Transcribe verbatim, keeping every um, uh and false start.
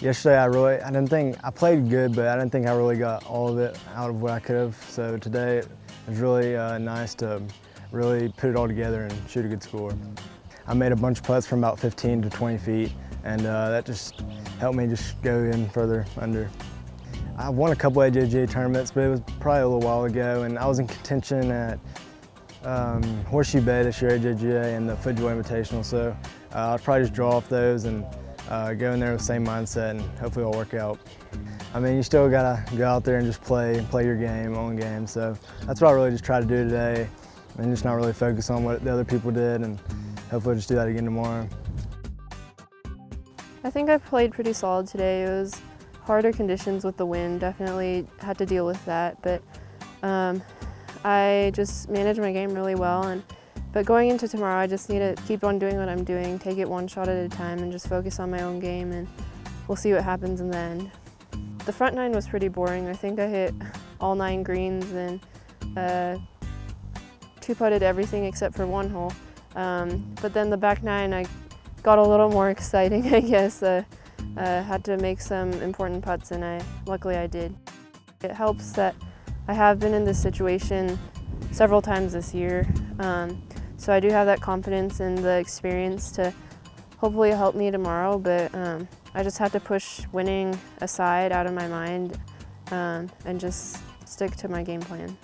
Yesterday I really, I didn't think, I played good, but I didn't think I really got all of it out of what I could have. So today it was really uh, nice to really put it all together and shoot a good score. I made a bunch of putts from about fifteen to twenty feet, and uh, that just helped me just go in further under. I won a couple A J G A tournaments, but it was probably a little while ago, and I was in contention at um, Horseshoe Bay this year, A J G A, and the Fudgeau Invitational, so uh, I'll probably just draw off those and uh, go in there with the same mindset, and hopefully it'll work out. I mean, you still gotta go out there and just play, play your game, own game, so that's what I really just try to do today, and just not really focus on what the other people did, and hopefully I'll just do that again tomorrow. I think I played pretty solid today. It was harder conditions with the wind, definitely had to deal with that, but um, I just managed my game really well. And but going into tomorrow, I just need to keep on doing what I'm doing, take it one shot at a time, and just focus on my own game, and we'll see what happens in the end. The front nine was pretty boring. I think I hit all nine greens and uh, two-putted everything except for one hole. Um, but then the back nine, I got a little more exciting, I guess. Uh, uh, had to make some important putts, and I luckily I did. It helps that I have been in this situation several times this year, um, so I do have that confidence and the experience to hopefully help me tomorrow. But um, I just have to push winning aside out of my mind um, and just stick to my game plan.